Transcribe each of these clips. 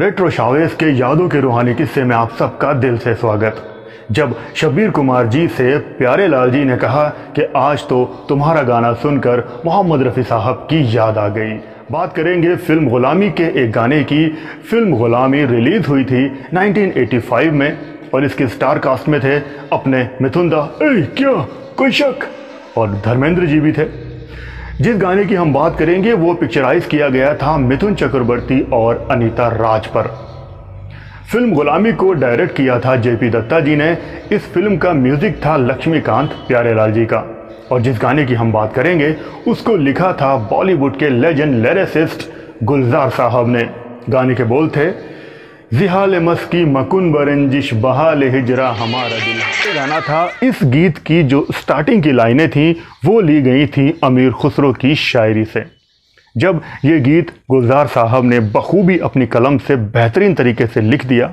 Retro Chavez के यादों के रूहानी किस्से में आप सबका दिल से स्वागत। जब शब्बीर कुमार जी से प्यारे लाल जी ने कहा कि आज तो तुम्हारा गाना सुनकर मोहम्मद रफ़ी साहब की याद आ गई। बात करेंगे फिल्म गुलामी के एक गाने की। फिल्म गुलामी रिलीज़ हुई थी 1985 में और इसके स्टार कास्ट में थे अपने मिथुन दा, क्या कोई शक, और धर्मेंद्र जी भी थे। जिस गाने की हम बात करेंगे वो पिक्चराइज किया गया था मिथुन चक्रवर्ती और अनीता राज पर। फिल्म गुलामी को डायरेक्ट किया था जेपी दत्ता जी ने। इस फिल्म का म्यूजिक था लक्ष्मीकांत प्यारेलाल जी का, और जिस गाने की हम बात करेंगे उसको लिखा था बॉलीवुड के लेजेंड लिरिसिस्ट गुलजार साहब ने। गाने के बोल थे जिहाले मिस्किन मकुन बरंजिश बहाले हिजरा हमारा दिल। ये गाना था। इस गीत की जो स्टार्टिंग की लाइनें थीं वो ली गई थीं अमीर खुसरो की शायरी से। जब ये गीत गुलजार साहब ने बखूबी अपनी कलम से बेहतरीन तरीके से लिख दिया,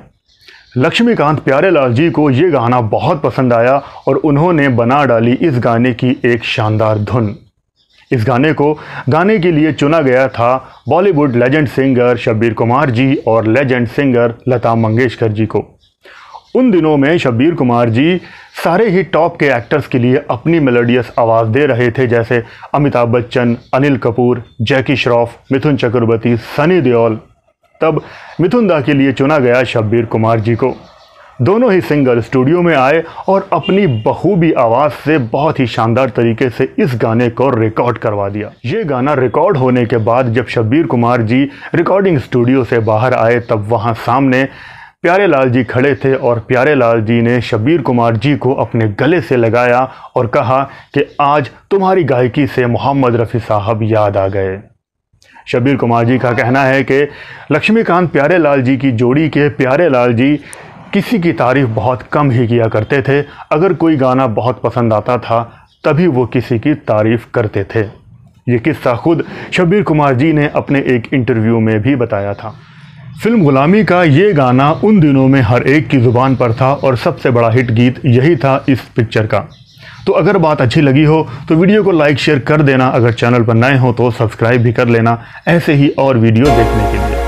लक्ष्मीकांत प्यारेलाल जी को ये गाना बहुत पसंद आया और उन्होंने बना डाली इस गाने की एक शानदार धुन। इस गाने को गाने के लिए चुना गया था Bollywood legend singer Shabbir Kumar ji और लेजेंड सिंगर लता मंगेशकर जी को। उन दिनों में शब्बीर कुमार जी सारे ही टॉप के एक्टर्स के लिए अपनी मेलोडियस आवाज़ दे रहे थे, जैसे अमिताभ बच्चन, अनिल कपूर, जैकी श्रॉफ, मिथुन चक्रवर्ती, सनी देओल। तब मिथुन दा के लिए चुना गया शब्बीर कुमार जी को। दोनों ही सिंगर स्टूडियो में आए और अपनी बखूबी आवाज़ से बहुत ही शानदार तरीके से इस गाने को रिकॉर्ड करवा दिया। ये गाना रिकॉर्ड होने के बाद जब शब्बीर कुमार जी रिकॉर्डिंग स्टूडियो से बाहर आए तब वहाँ सामने प्यारे लाल जी खड़े थे और प्यारे लाल जी ने शब्बीर कुमार जी को अपने गले से लगाया और कहा कि आज तुम्हारी गायकी से मोहम्मद रफ़ी साहब याद आ गए। शब्बीर कुमार जी का कहना है कि लक्ष्मीकांत प्यारे लाल जी की जोड़ी के प्यारे लाल जी किसी की तारीफ़ बहुत कम ही किया करते थे। अगर कोई गाना बहुत पसंद आता था तभी वो किसी की तारीफ़ करते थे। ये किस्सा खुद शब्बीर कुमार जी ने अपने एक इंटरव्यू में भी बताया था। फिल्म गुलामी का ये गाना उन दिनों में हर एक की ज़ुबान पर था और सबसे बड़ा हिट गीत यही था इस पिक्चर का। तो अगर बात अच्छी लगी हो तो वीडियो को लाइक शेयर कर देना। अगर चैनल पर नए हो तो सब्सक्राइब भी कर लेना ऐसे ही और वीडियो देखने के लिए।